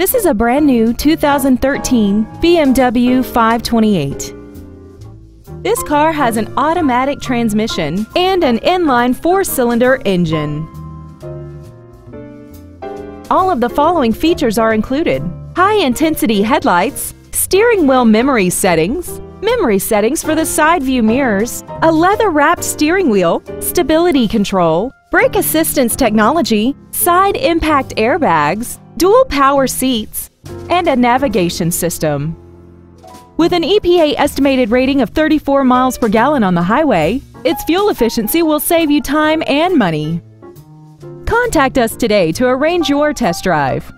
This is a brand new 2013 BMW 528. This car has an automatic transmission and an inline four-cylinder engine. All of the following features are included: high-intensity headlights, steering wheel memory settings for the side view mirrors, a leather-wrapped steering wheel, stability control, brake assistance technology, side impact airbags, dual power seats, and a navigation system. With an EPA estimated rating of 34 miles per gallon on the highway, its fuel efficiency will save you time and money. Contact us today to arrange your test drive.